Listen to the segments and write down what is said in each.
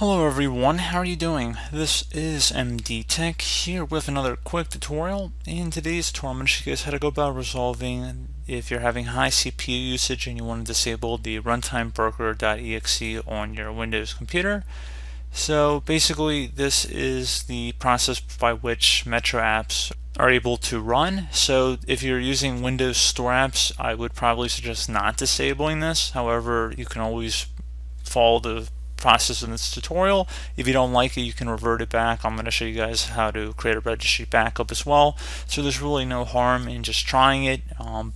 Hello everyone, how are you doing? This is MD Tech here with another quick tutorial. In today's tutorial, I'm going to show you guys how to go about resolving if you're having high CPU usage and you want to disable the RuntimeBroker.exe on your Windows computer. So basically, this is the process by which Metro apps are able to run. So if you're using Windows Store apps, I would probably suggest not disabling this. However, you can always follow the process in this tutorial. If you don't like it, you can revert it back. I'm going to show you guys how to create a registry backup as well. So there's really no harm in just trying it,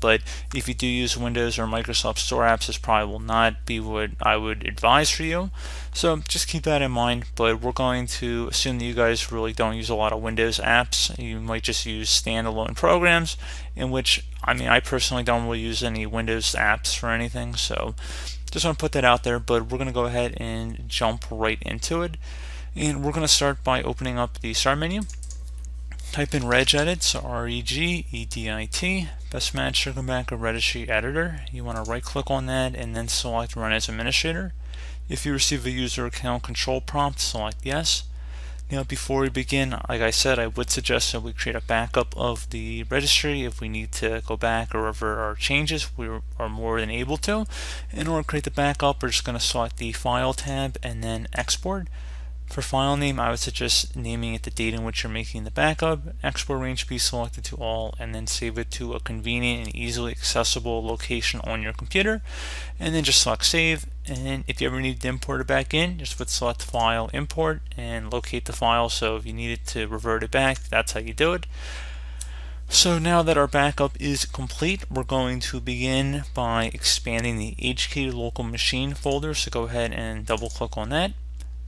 but if you do use Windows or Microsoft Store apps, this probably will not be what I would advise for you. So just keep that in mind, but we're going to assume that you guys really don't use a lot of Windows apps. You might just use standalone programs, in which, I mean, I personally don't really use any Windows apps for anything, so just want to put that out there. But we're going to go ahead and jump right into it, and we're going to start by opening up the start menu. Type in regedit, so R-E-G-E-D-I-T, best match circumvent a registry editor. You want to right click on that and then select run as administrator. If you receive a user account control prompt, select yes. Now before we begin, like I said, I would suggest that we create a backup of the registry if we need to go back or revert our changes. We are more than able to. In order to create the backup, we're just going to select the File tab and then Export. For file name, I would suggest naming it the date in which you're making the backup. Export range be selected to all, and then save it to a convenient and easily accessible location on your computer. And then just select Save. And if you ever need to import it back in, just put select file, import, and locate the file. So if you needed to revert it back, that's how you do it. So now that our backup is complete, we're going to begin by expanding the HK local machine folder. So go ahead and double click on that.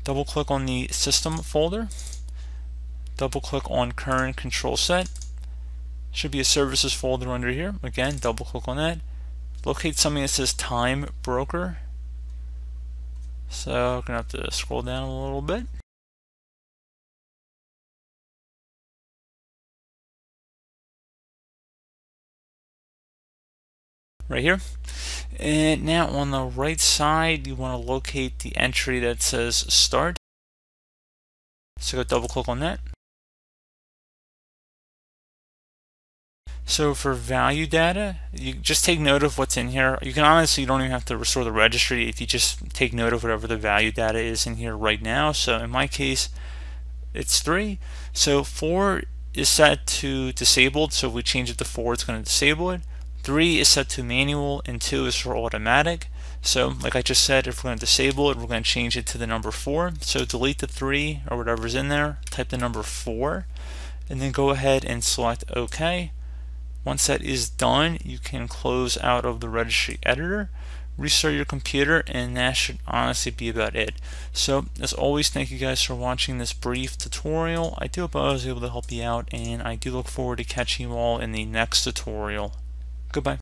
Double click on the system folder. Double click on current control set. Should be a services folder under here. Again, double click on that. Locate something that says time broker. So I'm going to have to scroll down a little bit. Right here. And now on the right side, you want to locate the entry that says start. So go double click on that. So for value data, you just take note of what's in here. You can honestly, you don't even have to restore the registry if you just take note of whatever the value data is in here right now. So in my case, it's 3. So 4 is set to disabled. So if we change it to 4, it's going to disable it. 3 is set to manual, and 2 is for automatic. So like I just said, if we're going to disable it, we're going to change it to the number 4. So delete the 3 or whatever's in there, type the number 4, and then go ahead and select OK. Once that is done, you can close out of the registry editor, restart your computer, and that should honestly be about it. So as always, thank you guys for watching this brief tutorial. I do hope I was able to help you out, and I do look forward to catching you all in the next tutorial. Goodbye.